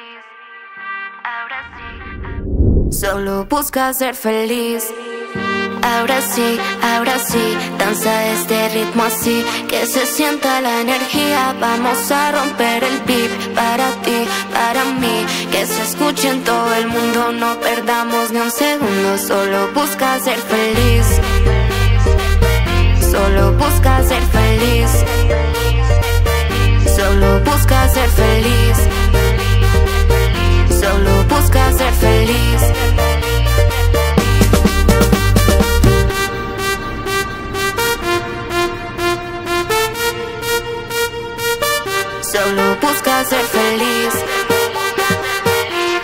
feliz, ahora sí. Solo busca ser feliz. Ahora sí, danza este ritmo así, que se sienta la energía. Vamos a romper el beat, para ti, para mí, que se escuche en todo el mundo. No perdamos ni un segundo, solo busca ser feliz. Solo busca ser feliz. Solo busca ser feliz. Solo busca ser feliz. Solo busca ser feliz.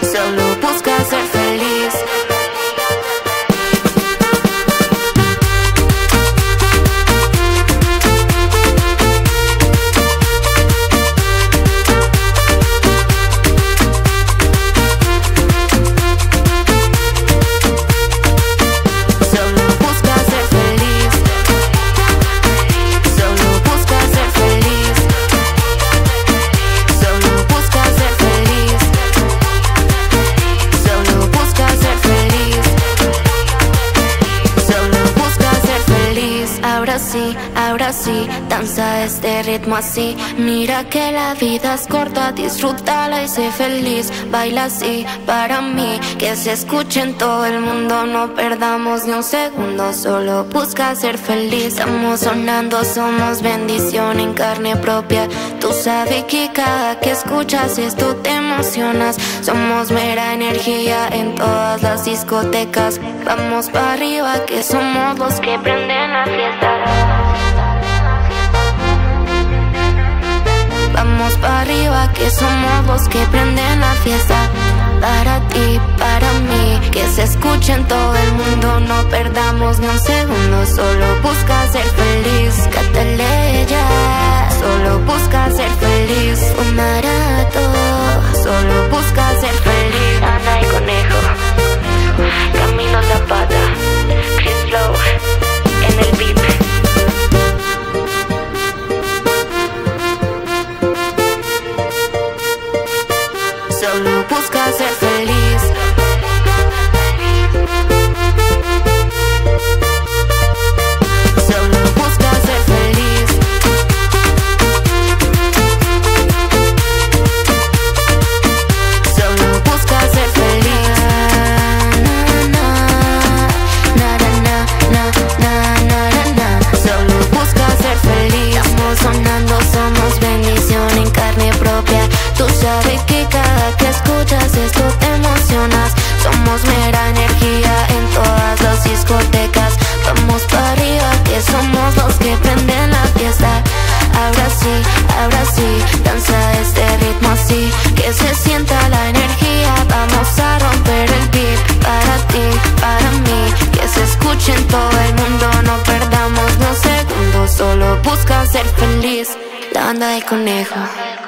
Solo busca ser feliz. Ahora sí, danza este ritmo así. Mira que la vida es corta, disfrútala y sé feliz. Baila así, para mí, que se escuche en todo el mundo. No perdamos ni un segundo, solo busca ser feliz. Estamos sonando, somos bendición en carne propia. Tú sabes que cada que escuchas esto te emocionas. Somos mera energía en todas las discotecas. Vamos para arriba, que somos los que prenden la fiesta. Vamos para arriba, que somos los que prenden la fiesta. Para ti, para mí, que se escuche en todo el mundo. No perdamos ni un segundo, solo busca ser feliz. Kataleya, solo busca ser feliz. Un marato, solo busca ser feliz. Ana y Conejo, Camino Zapata, Chris Low, en el beat. Solo busca ser feliz. Solo busca ser feliz. Solo busca ser feliz. Na na na na na na na. Solo busca ser feliz. Estamos sonando, somos bendición en carne propia. Tú sabes que cada que escuchas esto te emocionas. Somos mera energía en todas las discotecas. Vamos para arriba, que somos los que prenden la fiesta. Ahora sí, danza este ritmo así, que se sienta la energía. Vamos a romper el beat, para ti, para mí, que se escuche en todo el mundo. No perdamos ni un segundo, solo busca ser feliz. La banda del Conejo.